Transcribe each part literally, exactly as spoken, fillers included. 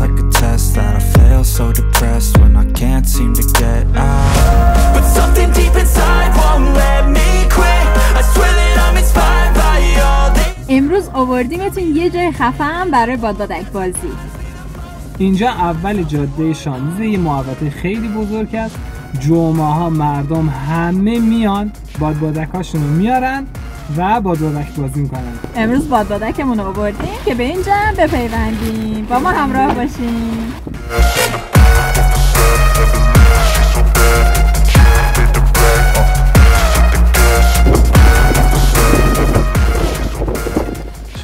like a test that I fail, so depressed when I can't seem to get out. But something deep inside won't let me quit. I swear that I'm inspired by all this. امروز آوردیمتون یه جای خفن برای بادبادک بازی. اینجا اول جاده شانزه، یه محوطه خیلی بزرگ است. جمعه ها مردم همه میان بادبادکاشونو میارن و بادبادک بازی میکنن. امروز بادبادکمون رو آوردیم که به این جمع بپیوندیم. با ما همراه باشیم.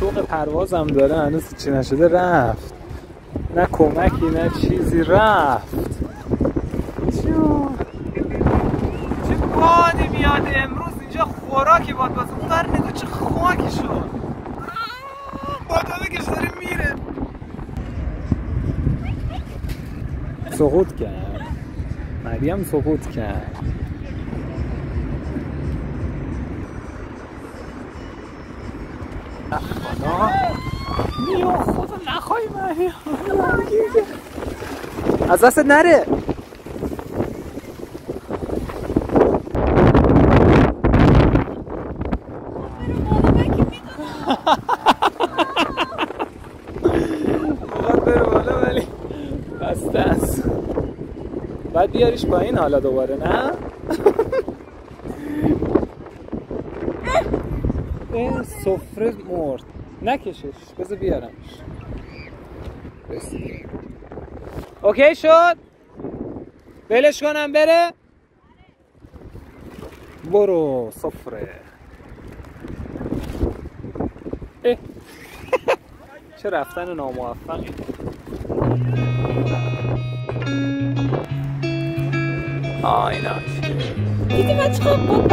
شوق پروازم داره، هنوز چی نشده رفت. نه کمکی نه چیزی، رفت. چه بادی میاد امروز اینجا، خوراکی باد بازه. اون بر نگاه چه خاکی شد، بادبادکش داره میره. سقوط کرد مریم، سقوط کرد. خدا میو، خدا نخوای مریم از دست نره. بعد بیاریش با این حالا دوباره، نه؟ این سفره مرد، نکشش، بذار بیارمش. اوکی شد؟ بلش کنم بره؟ برو سفره. چه رفتن ناموفقی. آی نه دیدی من چه خوب بود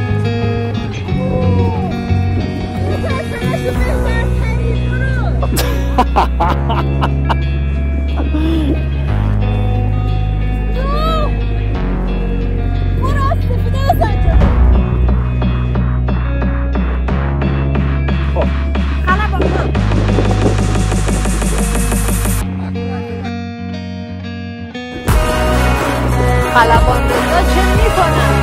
خلبان روزا چه می کنم؟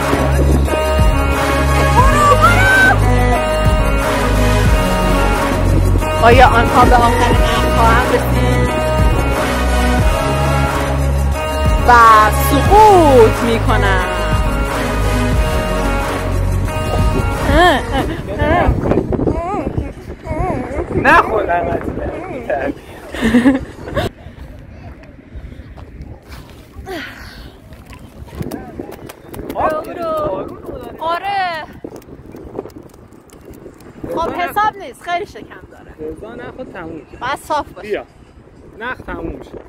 برو برو! آیا آنها به آخر نم خواهند رسید؟ و سقوط می کنم. نه خودم از این حساب نیست، خیلی شکم داره. رضا نخو تموم شد. باید صاف باشه. بیا. نخ تموم شد.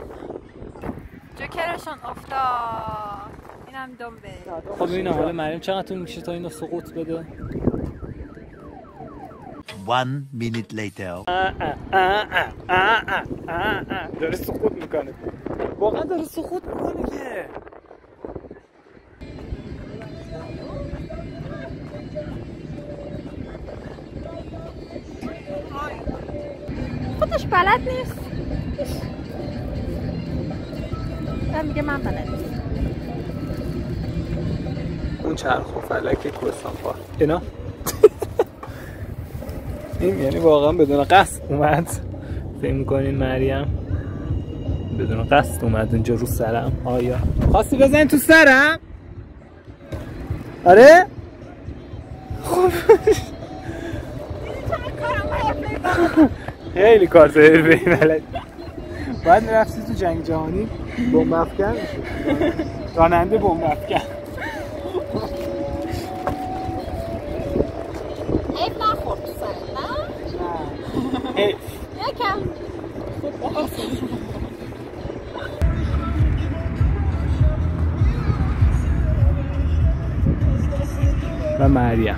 جوکرشون افتاد. اینم دنبه. خب اینا حالا مریم چقدر طول میشه تا اینو سقوط بده؟ One minute later. داره سقوط میکنه. واقعا داره سقوط میکنه که. خودش بلد نیست. من میگه من بلد نیست. اون چرخ و فلک کسافا اینا. این یعنی واقعا بدون قصد اومد. فکر میکنین مریم بدون قصد اومد اینجا رو سرم؟ آیا خواستی بزنی تو سرم؟ آره؟ خب خیلی کار زهر به این ملد. باید میرفتی تو جنگ جهانی بمب افکن میشد، راننده بمب افکن. عیب نخورد تو سر، نه؟ نه عیب یکم Awesome. La Maria.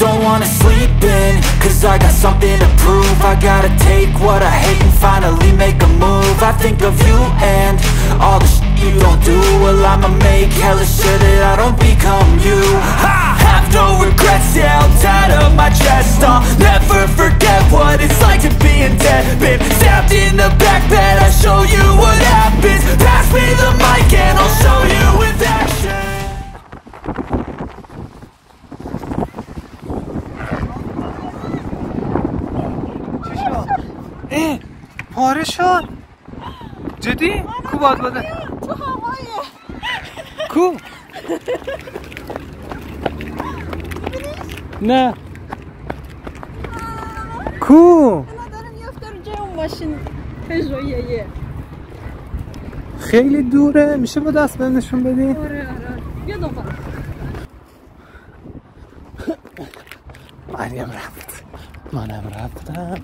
Don't wanna sleep in, cause I got something to prove. I gotta take what I hate and finally make a move. I think of you and all the shit you don't do. Well, I'ma make hella sure that I don't become you. Ha! Have no regrets, yeah, I'll tie up my chest. I'll never forget what it's like to be in debt. Been stabbed in the back bed, I'll show you what happens. Pass me the mic and I'll show you with action. ای پاره شد جدی؟ کو باد بده تو هوایه کو؟ نه کو؟ من دارم یافته رو جای اون ماشین پژویه خیلی دوره میشه با دست بهم نشون بدی؟ آره آره بیا دوباره منم رفت منم رفتم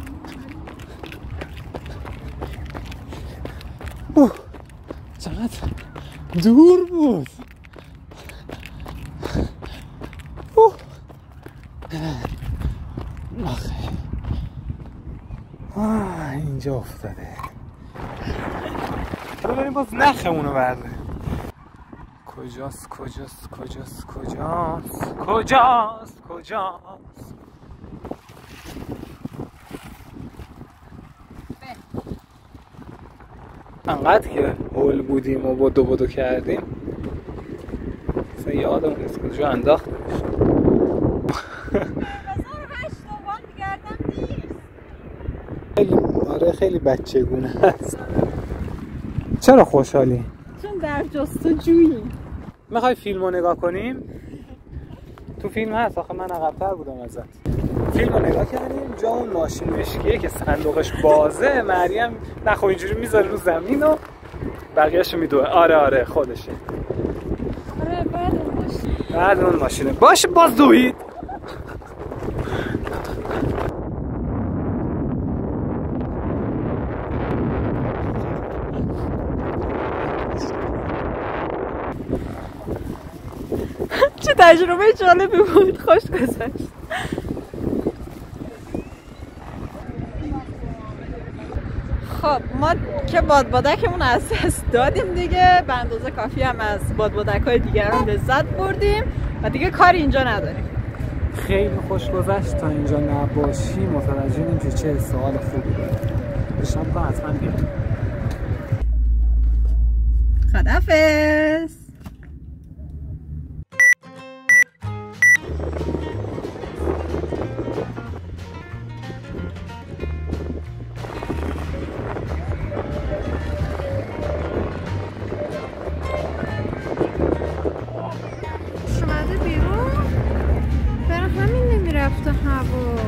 چقدر دور بود آخه آه اینجا افتاده حالا بریم باز نخمونو برده کجاست کجاست کجاست کجاست کجاست کجاست انقدر که هول بودیم و بدو بدو کردیم مثلا یادم نیست کجا انداخته بشه خیلی آره خیلی بچگونه هست چرا خوشحالی؟ چون در جستجویی میخوای فیلم رو نگاه کنیم؟ تو فیلم هست آخه من عقب‌تر بودم ازت فیلم رو نگاه کردیم جا اون ماشین مشکیه که صندوقش بازه مریم نخو اینجوری میذاره رو زمین و بقیهش رو میدوه آره آره خودشه آره بعد اون ماشین بعد اون ماشینه باشه باز دوید چه تجربه جالبی بود خوش گذشت خب ما که بادبادکمون از دست دادیم دیگه به اندازه کافی هم از بادبادک‌های دیگران لذت بردیم و دیگه کاری اینجا نداریم خیلی خوش گذشت تا اینجا نباشی متوجه این که چه سوال خوبی بود بشم که حتما بیاد خداحافظ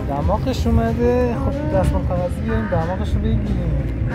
دماغش اومده خب دستم کاغذی بیاریم دماغش رو بگیریم